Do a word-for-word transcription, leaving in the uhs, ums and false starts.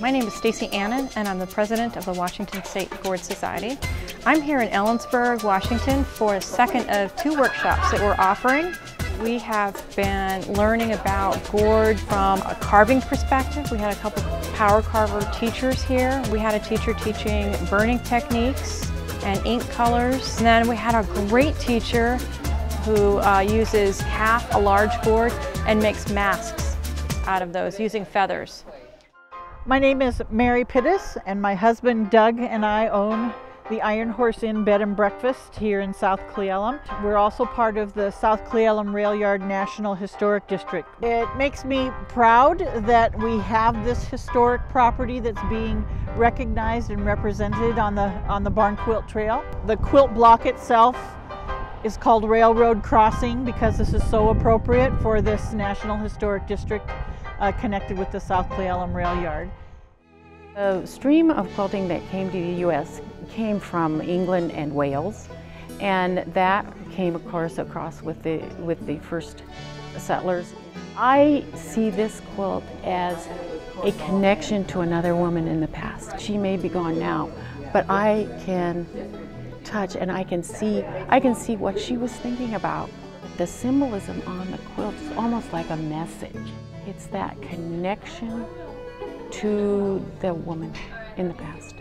My name is Stacy Annon, and I'm the president of the Washington State Gourd Society. I'm here in Ellensburg, Washington for a second of two workshops that we're offering. We have been learning about gourd from a carving perspective. We had a couple power carver teachers here. We had a teacher teaching burning techniques and ink colors. And then we had a great teacher who uh, uses half a large gourd and makes masks out of those using feathers. My name is Mary Pittis, and my husband Doug and I own the Iron Horse Inn Bed and Breakfast here in South Cle Elum. We're also part of the South Cle Elum Rail Yard National Historic District. It makes me proud that we have this historic property that's being recognized and represented on the, on the Barn Quilt Trail. The quilt block itself is called Railroad Crossing because this is so appropriate for this National Historic District uh, connected with the South Cle Elum Rail Yard. The stream of quilting that came to the U S came from England and Wales, and that came, of course, across with the, with the first settlers. I see this quilt as a connection to another woman in the past. She may be gone now, but I can touch and I can see, I can see what she was thinking about. The symbolism on the quilt is almost like a message. It's that connection to the woman in the past.